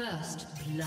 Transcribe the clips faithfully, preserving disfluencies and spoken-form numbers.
First blood.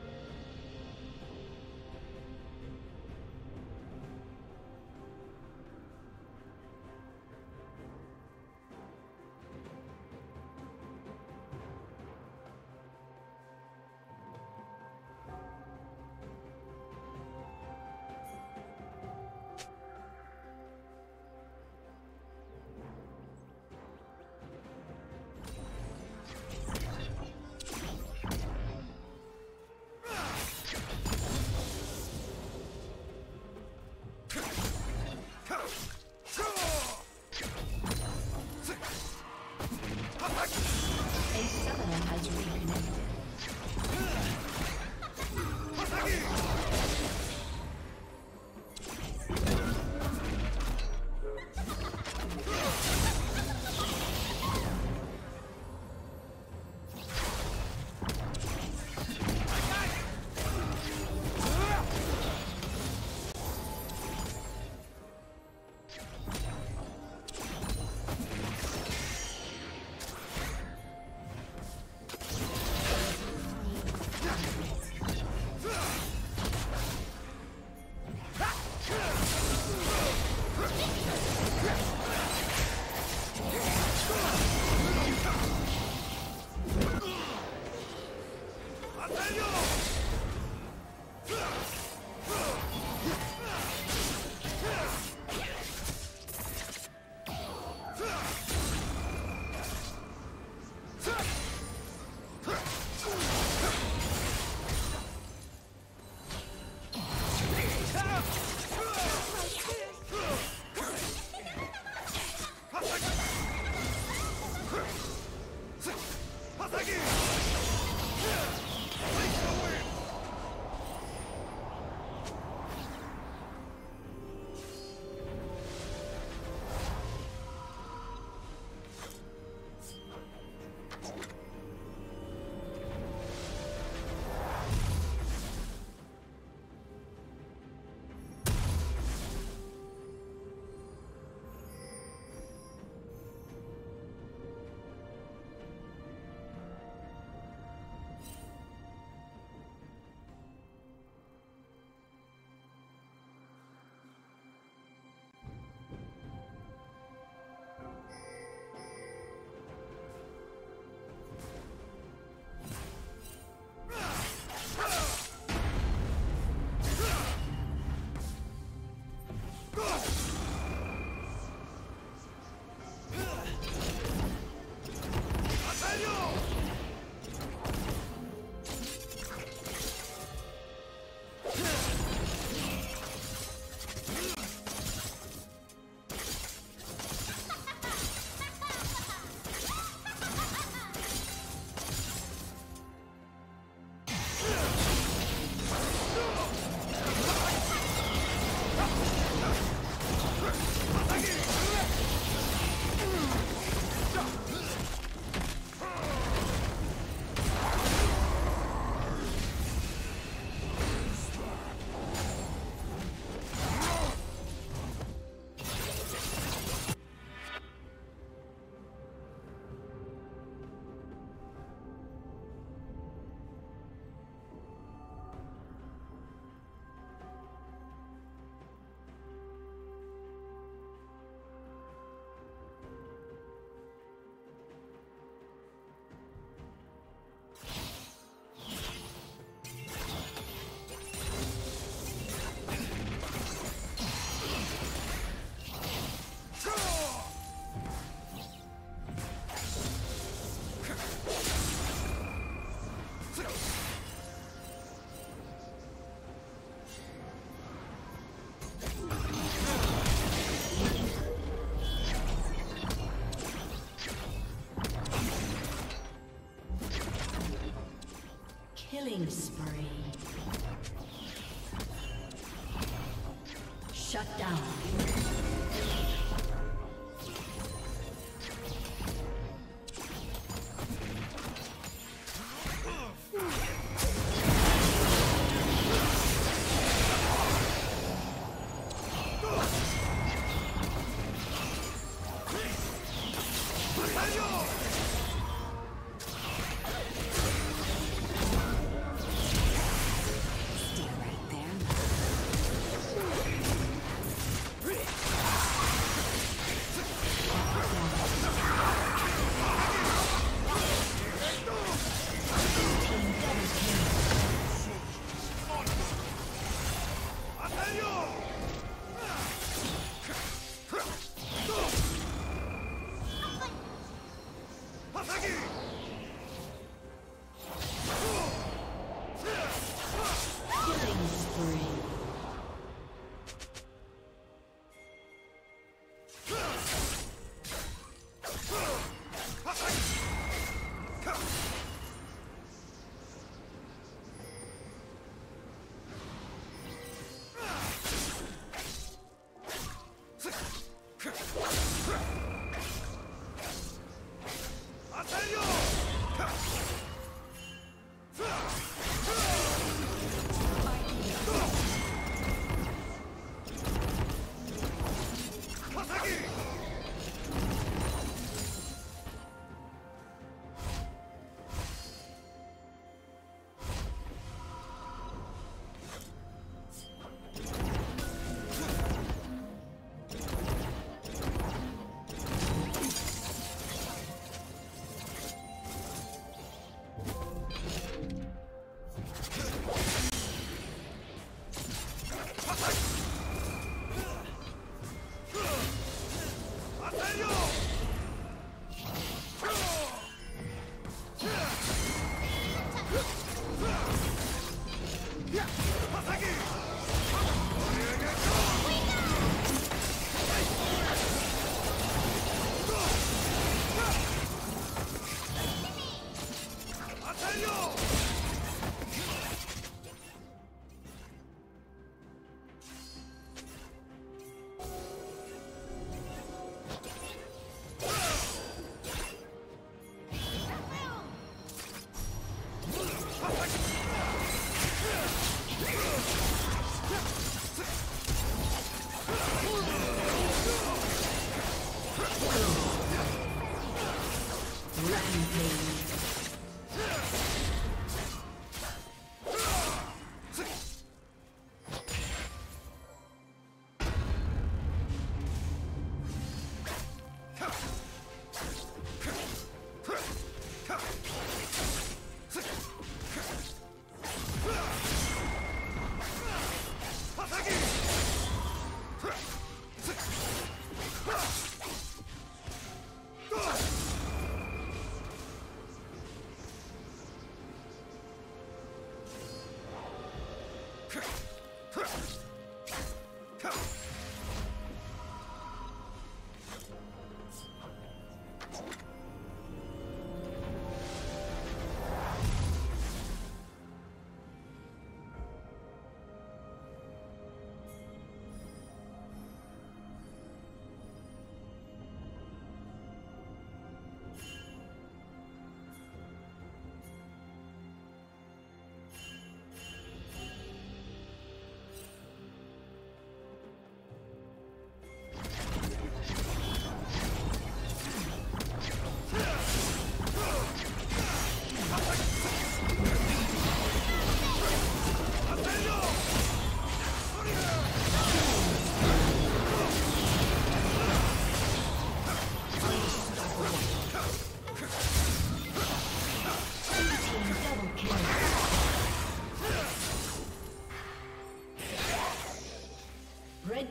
Killing spree. Shut down.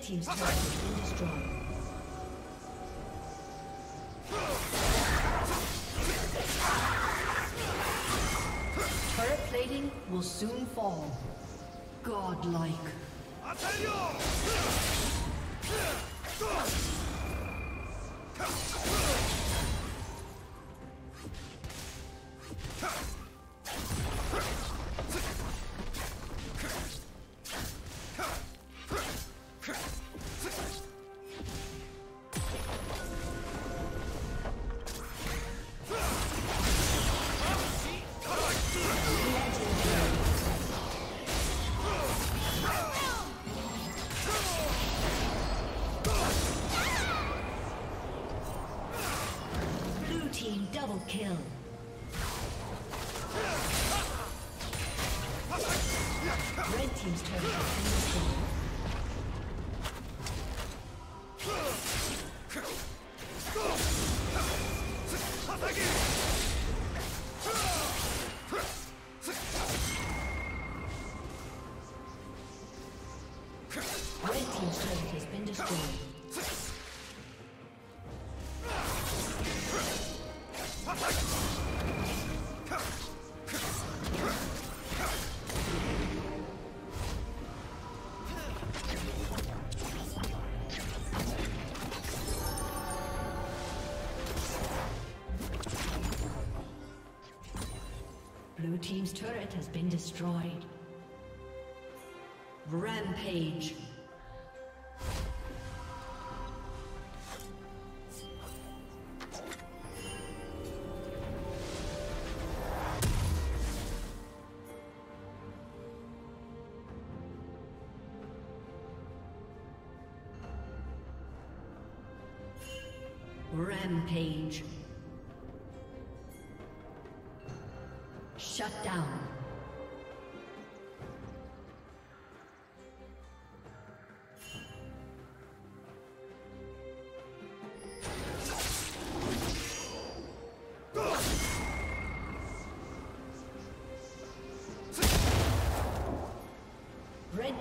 Team's turret has been destroyed. Turret plating will soon fall. Godlike. double kill. Red team's turret has been destroyed. Blue team's turret has been destroyed. Rampage. Rampage. Shut down. Red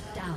Shut down.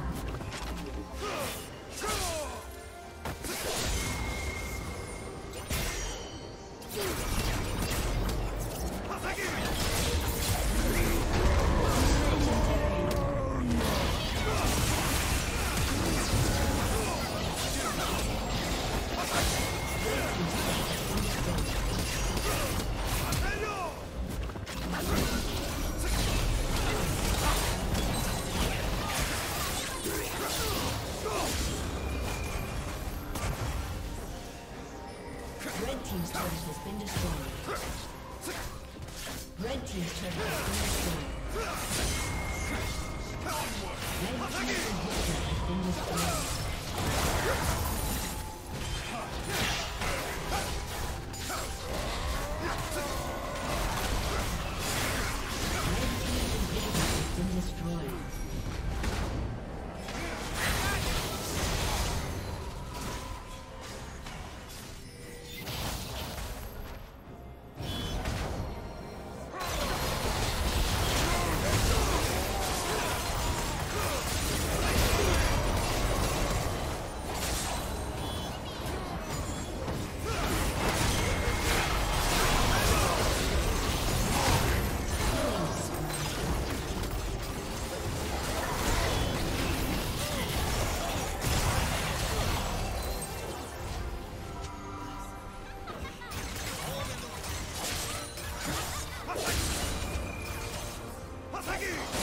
Thank you.